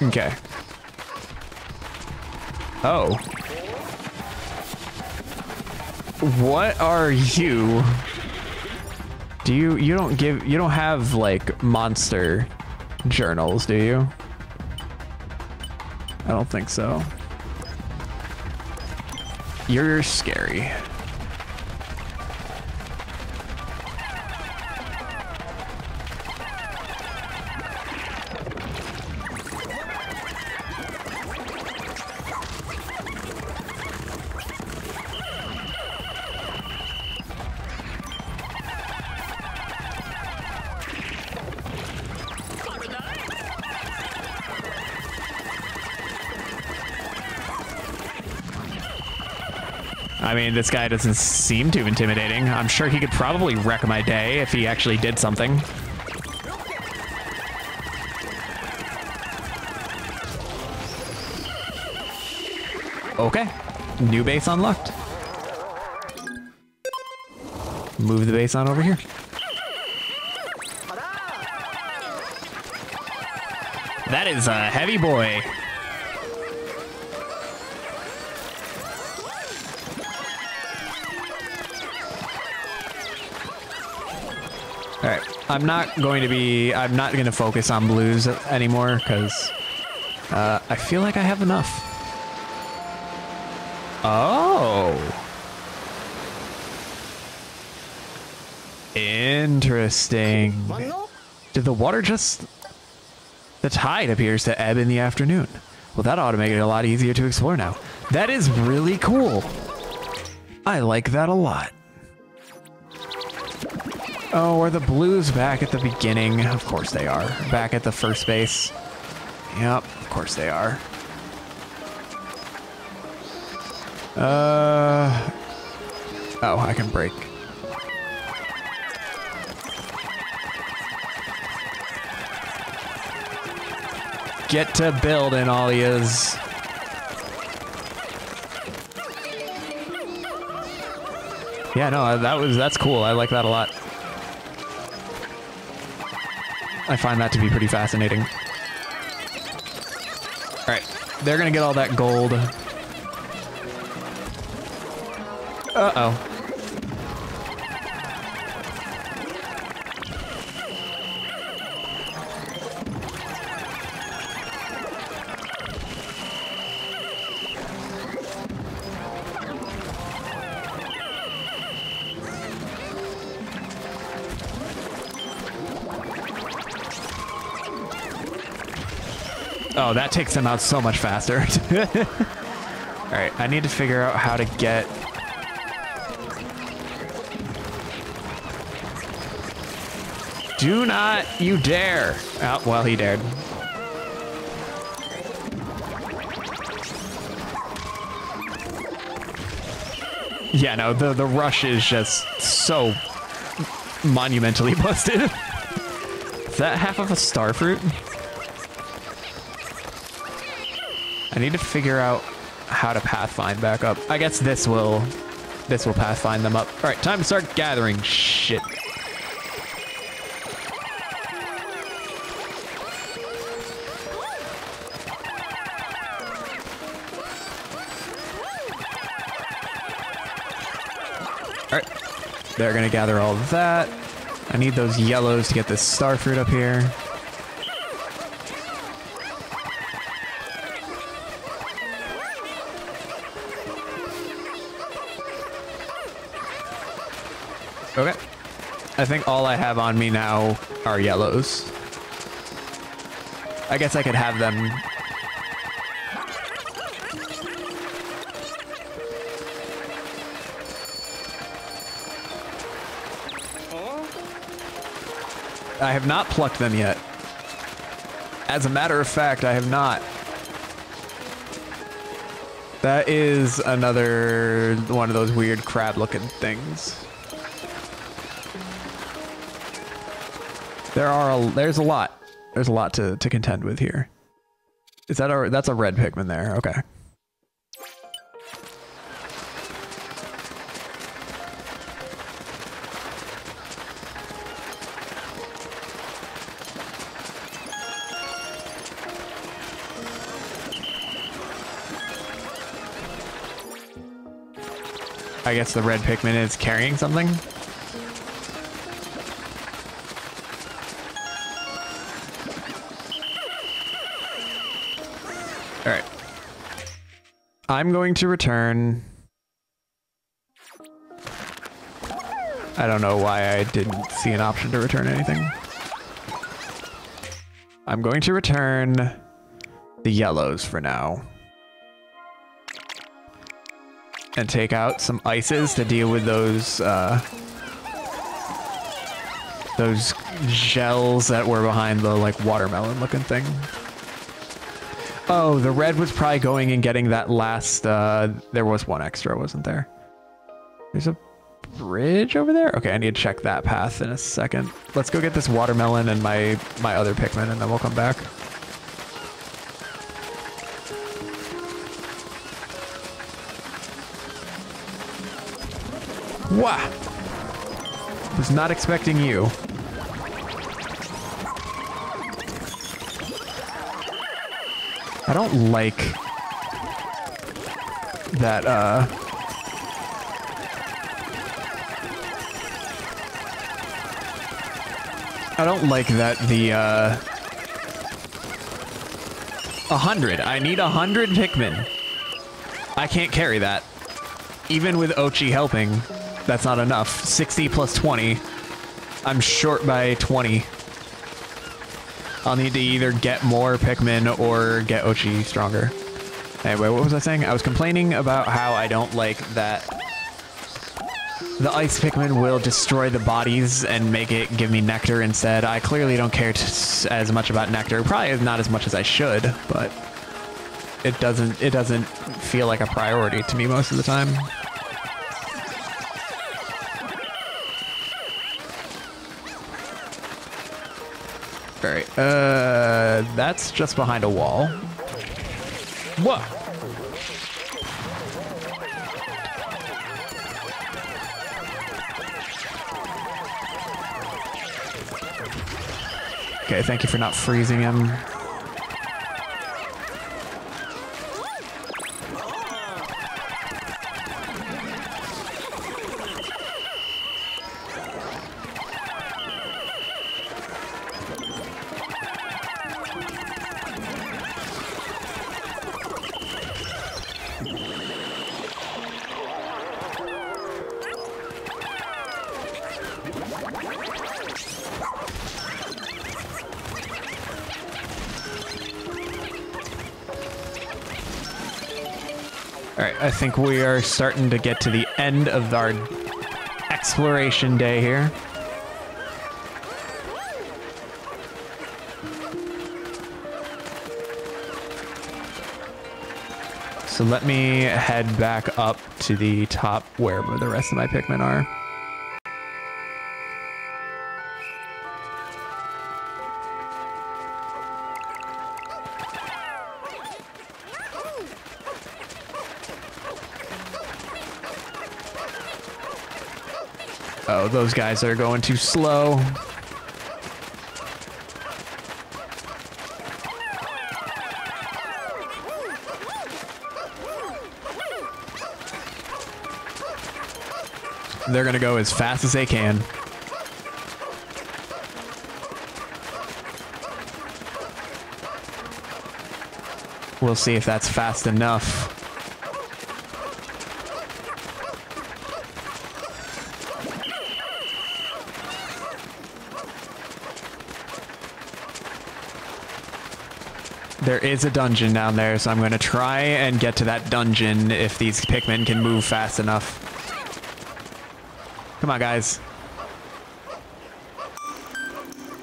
Okay. Oh. What are you? Do you don't give, you don't have like monster journals, do you? I don't think so. You're scary. I mean, this guy doesn't seem too intimidating. I'm sure he could probably wreck my day if he actually did something. Okay. New base unlocked. Move the base on over here. That is a heavy boy. Alright, I'm not going to focus on blues anymore, because I feel like I have enough. Oh! Interesting. Did the water just... The tide appears to ebb in the afternoon. Well, that ought to make it a lot easier to explore now. That is really cool. I like that a lot. Oh, are the blues back at the beginning? Of course they are. Back at the first base. Yep, of course they are. Oh, I can break. Get to building, all yous. Yeah, no, that's cool. I like that a lot. I find that to be pretty fascinating. Alright, they're gonna get all that gold. Uh-oh. Oh, that takes them out so much faster. Alright, I need to figure out how to get... Do not you dare! Oh, well, he dared. Yeah, no, the rush is just so monumentally busted. Is that half of a star fruit? I need to figure out how to pathfind back up. I guess this will pathfind them up. All right, time to start gathering shit. All right, they're gonna gather all of that. I need those yellows to get this star fruit up here. Okay. I think all I have on me now are yellows. I guess I could have them. I have not plucked them yet. As a matter of fact, I have not. That is another one of those weird crab-looking things. There's a lot. There's a lot to contend with here. Is that that's a red Pikmin there? Okay. I guess the red Pikmin is carrying something. All right. I'm going to return. I don't know why I didn't see an option to return anything. I'm going to return the yellows for now. And take out some ices to deal with those gels that were behind the like watermelon looking thing. Oh, the red was probably going and getting that last, there was one extra, wasn't there? There's a bridge over there? Okay, I need to check that path in a second. Let's go get this watermelon and my other Pikmin and then we'll come back. Wah! Was not expecting you. I don't like that, I don't like that the, 100. I need 100 Pikmin. I can't carry that. Even with Oatchi helping, that's not enough. 60 plus 20. I'm short by 20. I'll need to either get more Pikmin or get Oatchi stronger. Anyway, what was I saying? I was complaining about how I don't like that the ice Pikmin will destroy the bodies and make it give me nectar instead. I clearly don't care as much about nectar. Probably not as much as I should, but it doesn't feel like a priority to me most of the time. All right, that's just behind a wall. Whoa! Okay, thank you for not freezing him. I think we are starting to get to the end of our exploration day here. So let me head back up to the top where the rest of my Pikmin are. Oh, those guys are going too slow. They're gonna go as fast as they can. We'll see if that's fast enough. There is a dungeon down there, so I'm going to try and get to that dungeon if these Pikmin can move fast enough. Come on, guys.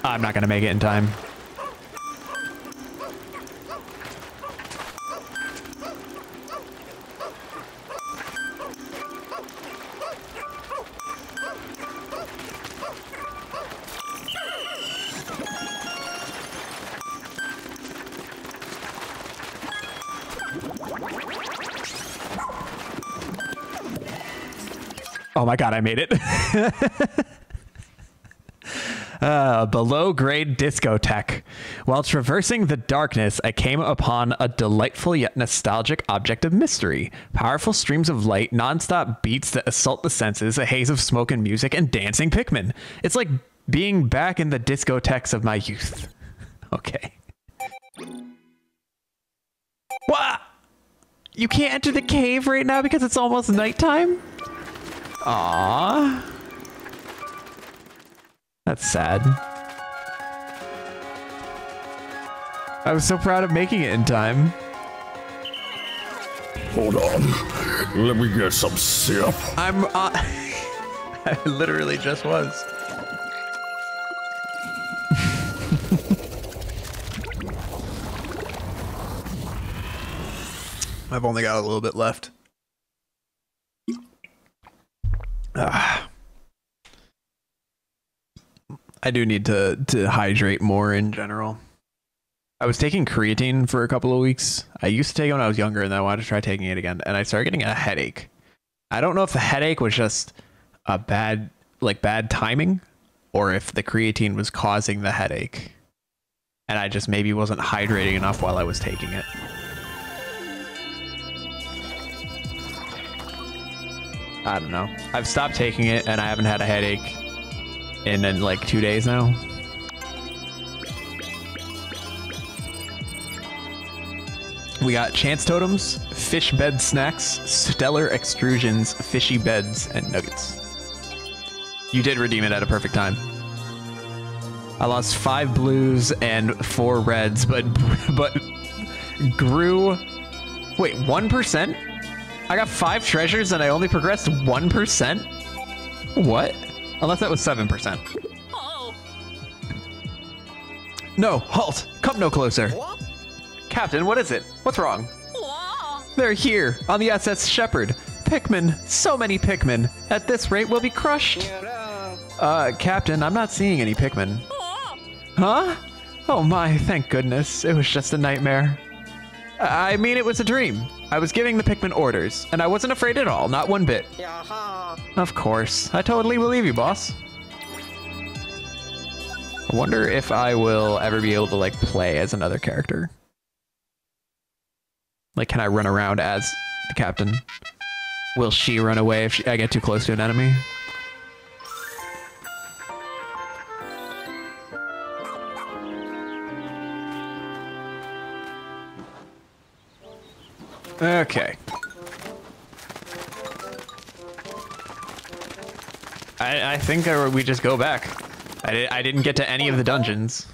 I'm not going to make it in time. Oh my god, I made it. Below-grade discotheque. While traversing the darkness, I came upon a delightful yet nostalgic object of mystery. Powerful streams of light, non-stop beats that assault the senses, a haze of smoke and music, and dancing Pikmin. It's like being back in the discotheques of my youth. Okay. What? You can't enter the cave right now because it's almost nighttime? Aww. That's sad. I was so proud of making it in time. Hold on. Let me get some sip. I literally just was. I've only got a little bit left. I do need to hydrate more in general. I was taking creatine for a couple of weeks. I used to take it when I was younger, and then I wanted to try taking it again, and I started getting a headache. I don't know if the headache was just a bad timing, or if the creatine was causing the headache, and I just maybe wasn't hydrating enough while I was taking it. I don't know. I've stopped taking it, and I haven't had a headache in like 2 days now. We got chance totems, fish bed snacks, stellar extrusions, fishy beds, and nuggets. You did redeem it at a perfect time. I lost 5 blues and 4 reds, but grew. Wait, 1%? I got 5 treasures and I only progressed 1%? What? Unless that was 7%. Oh. No, halt! Come no closer. What? Captain, what is it? What's wrong? What? They're here, on the SS Shepherd. Pikmin, so many Pikmin. At this rate, we'll be crushed. Captain, I'm not seeing any Pikmin. What? Huh? Oh my, thank goodness. It was just a nightmare. I mean, it was a dream. I was giving the Pikmin orders, and I wasn't afraid at all, not one bit. Yeah. Of course. I totally believe you, boss. I wonder if I will ever be able to, like, play as another character. Like, can I run around as the captain? Will she run away if I get too close to an enemy? Okay. I think we just go back. I didn't get to any of the dungeons.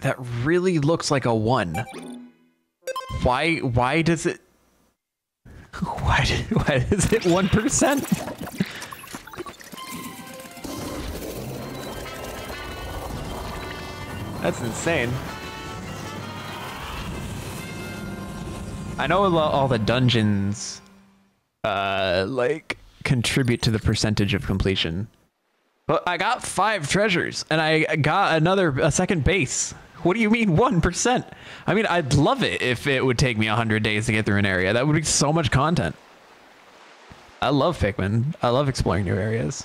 That really looks like a 1. Why does it... Why is it 1%? That's insane. I know all the dungeons, like, contribute to the percentage of completion. But I got 5 treasures, and I got a second base. What do you mean 1%? I mean, I'd love it if it would take me 100 days to get through an area. That would be so much content. I love Pikmin. I love exploring new areas.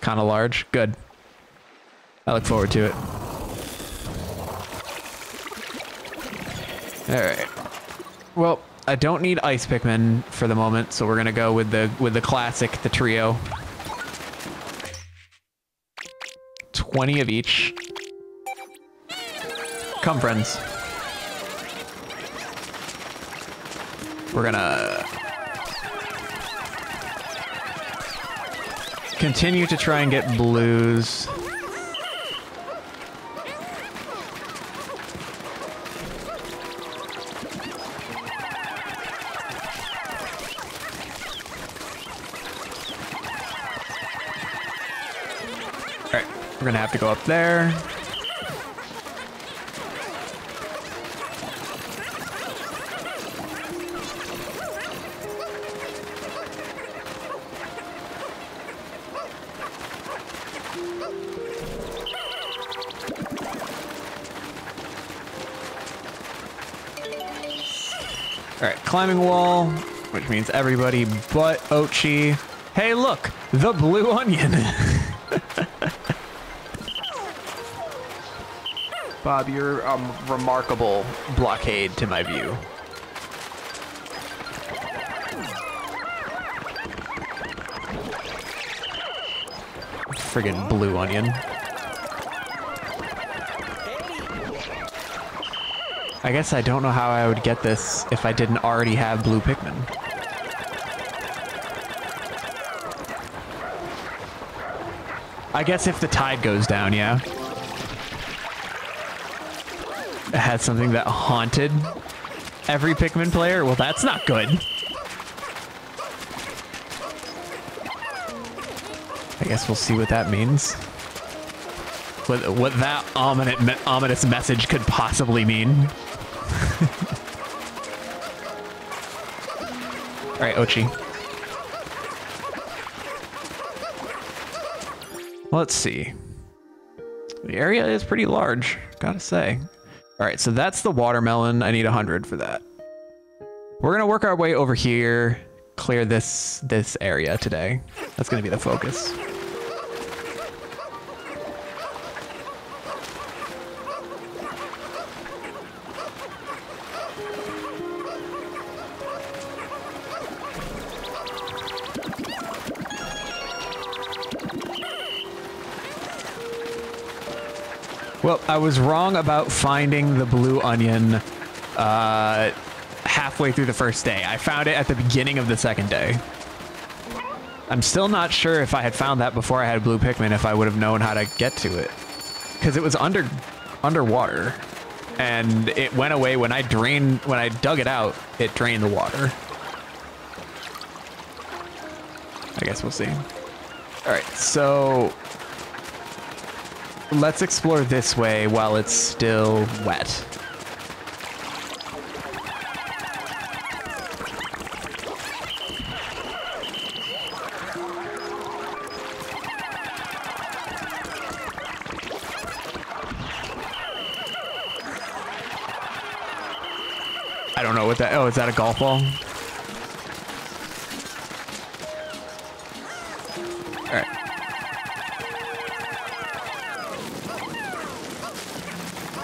Kind of large. Good. I look forward to it. Alright. Well, I don't need Ice Pikmin for the moment, so we're gonna go with the classic, the trio. 20 of each. Come, friends. We're gonna... continue to try and get blues. Alright, we're gonna have to go up there. Alright, climbing wall, which means everybody but Oatchi. Hey, look! The blue onion! Bob, you're a remarkable blockade to my view. Friggin' blue onion. I guess I don't know how I would get this if I didn't already have blue Pikmin. I guess if the tide goes down, yeah. I had something that haunted every Pikmin player? Well, that's not good. I guess we'll see what that means. What that ominous message could possibly mean. Alright, Oatchi. Let's see. The area is pretty large, gotta say. Alright, so that's the watermelon. I need 100 for that. We're gonna work our way over here, clear this area today. That's gonna be the focus. Well, I was wrong about finding the blue onion halfway through the first day. I found it at the beginning of the second day. I'm still not sure if I had found that before I had blue Pikmin, if I would have known how to get to it. Because it was underwater. And it went away when I dug it out, it drained the water. I guess we'll see. Alright, so let's explore this way while it's still wet. I don't know what that... Oh, is that a golf ball?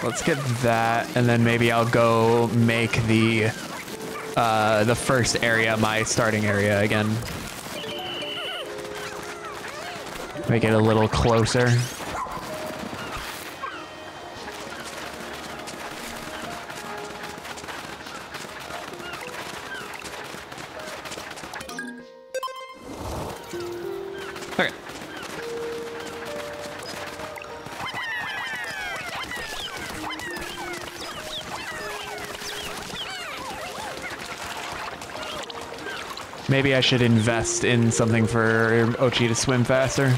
Let's get that, and then maybe I'll go make the first area my starting area again. Make it a little closer. Maybe I should invest in something for Oatchi to swim faster.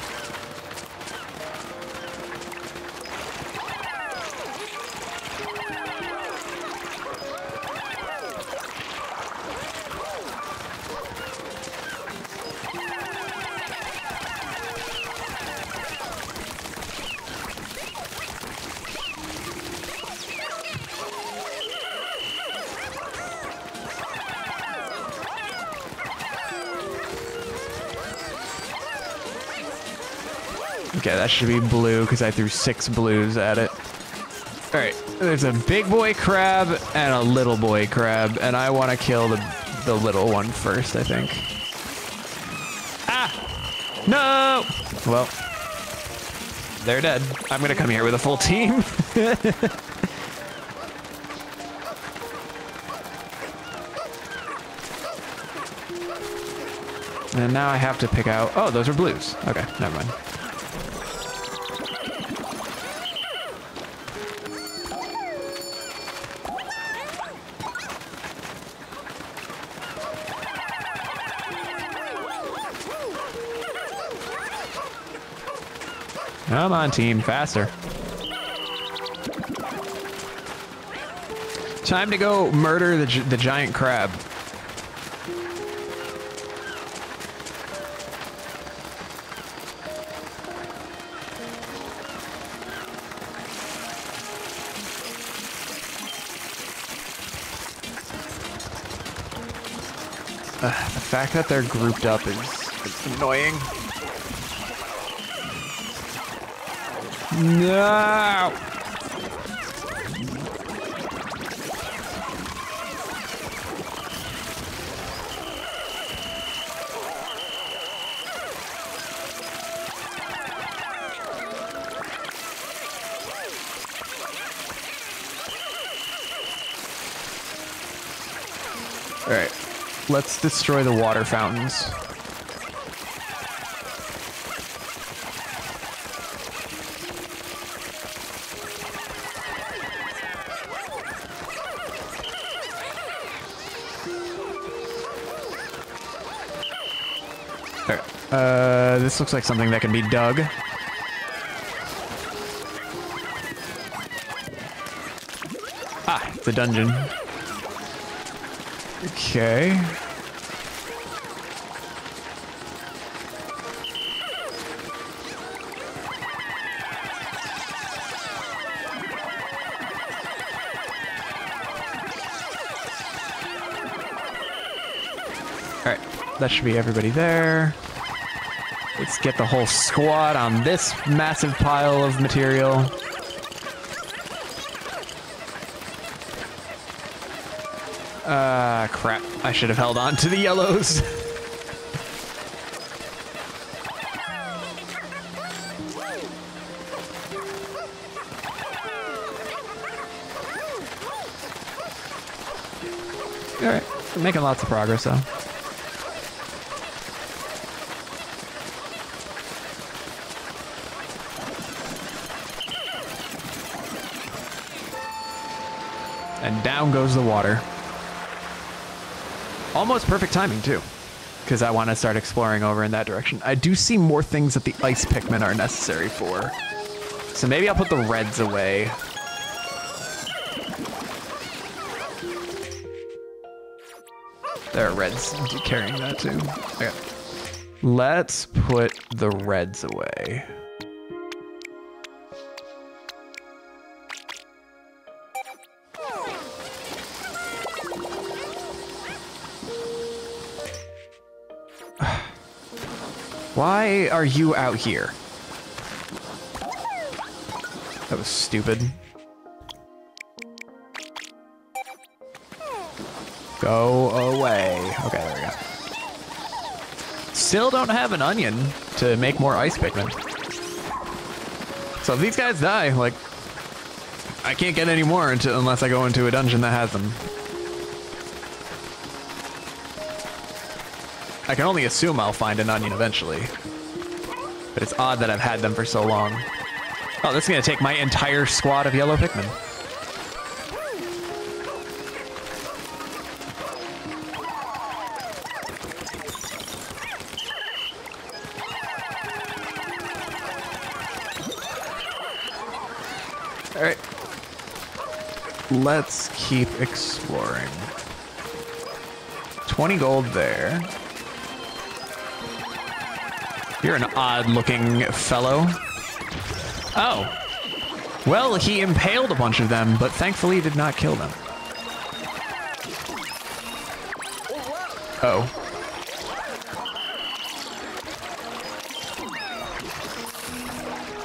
Okay, that should be blue, because I threw 6 blues at it. Alright, there's a big boy crab and a little boy crab, and I want to kill the little one first, I think. Ah! No! Well, they're dead. I'm going to come here with a full team. And now I have to pick out... Oh, those are blues. Okay, never mind. Come on, team, faster. Time to go murder the giant crab. The fact that they're grouped up is annoying. No! Alright, let's destroy the water fountains. Alright, this looks like something that can be dug. Ah, it's a dungeon. Okay. Alright, that should be everybody there. Let's get the whole squad on this massive pile of material. Crap. I should have held on to the yellows. Alright, we're making lots of progress, though. And down goes the water. Almost perfect timing, too, because I want to start exploring over in that direction. I do see more things that the Ice Pikmin are necessary for, so maybe I'll put the reds away. There are reds carrying that, too. Okay. Let's put the reds away. Why are you out here? That was stupid. Go away. Okay, there we go. Still don't have an onion to make more Ice Pikmin. So if these guys die, like, I can't get any more unless I go into a dungeon that has them. I can only assume I'll find an onion eventually. But it's odd that I've had them for so long. Oh, this is gonna take my entire squad of yellow Pikmin. Alright. Let's keep exploring. 20 gold there. You're an odd-looking fellow. Oh. Well, he impaled a bunch of them, but thankfully did not kill them. Oh.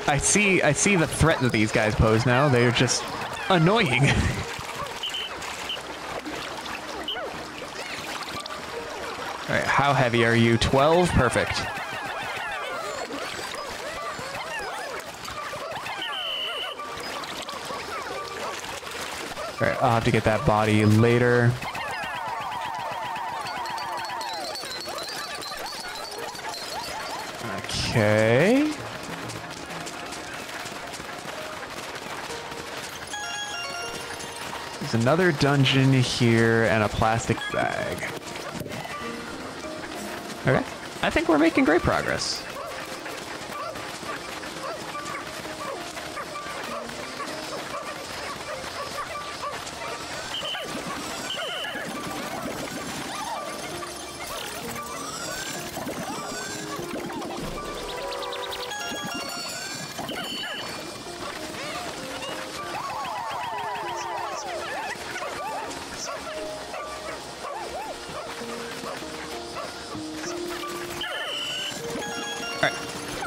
I see the threat that these guys pose now. They're just annoying. All right, how heavy are you? 12? Perfect. Alright, I'll have to get that body later. Okay. There's another dungeon here and a plastic bag. Okay. I think we're making great progress.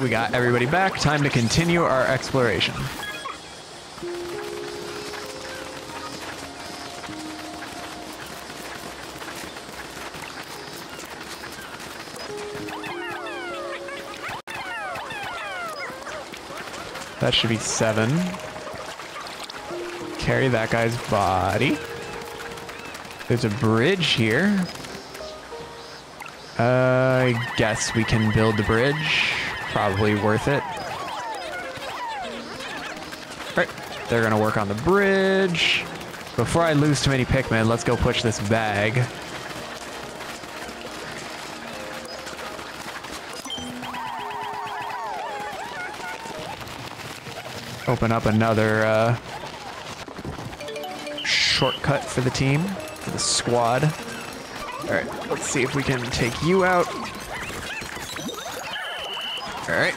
We got everybody back. Time to continue our exploration. That should be 7. Carry that guy's body. There's a bridge here. I guess we can build the bridge. Probably worth it. Alright, they're gonna work on the bridge. Before I lose too many Pikmin, let's go push this bag. Open up another shortcut for the team, for the squad. Alright, let's see if we can take you out. Alright.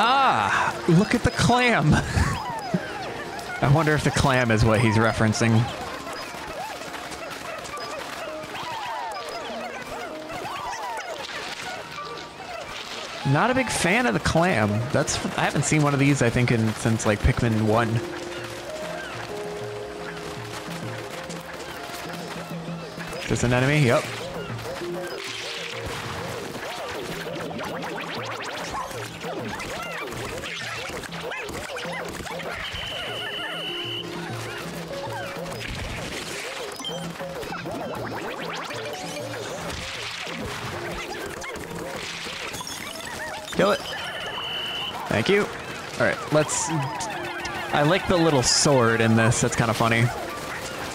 Ah! Look at the clam! I wonder if the clam is what he's referencing. Not a big fan of the clam. That's, I haven't seen one of these, I think, since like Pikmin 1. Is this an enemy? Yep. Kill it. Thank you. Alright, let's... I like the little sword in this. That's kind of funny.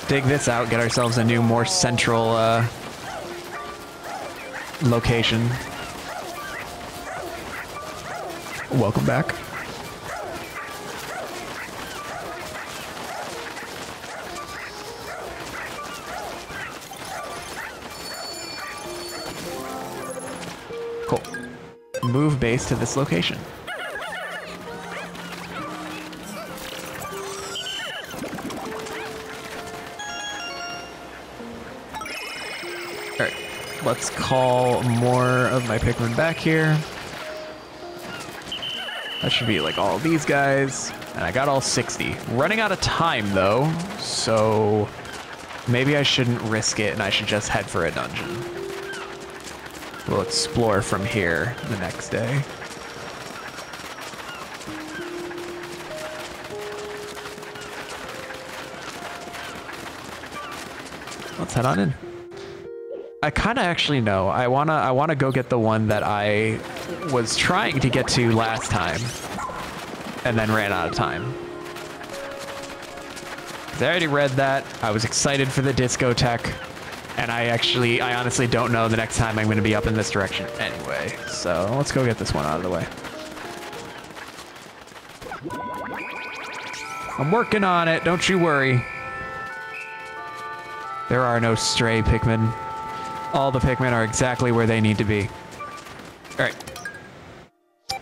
Dig this out, get ourselves a new, more central, location. Welcome back. Move base to this location. Alright, let's call more of my Pikmin back here. That should be like all these guys. And I got all 60. Running out of time though, so maybe I shouldn't risk it and I should just head for a dungeon. We'll explore from here the next day. Let's head on in. I kind of actually know. I wanna go get the one that I was trying to get to last time, and then ran out of time. I already read that. I was excited for the discotheque. And I honestly don't know the next time I'm going to be up in this direction anyway. So let's go get this one out of the way. I'm working on it, don't you worry. There are no stray Pikmin. All the Pikmin are exactly where they need to be. Alright.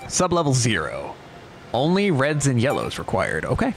Sub-level 0. Only reds and yellows required. Okay.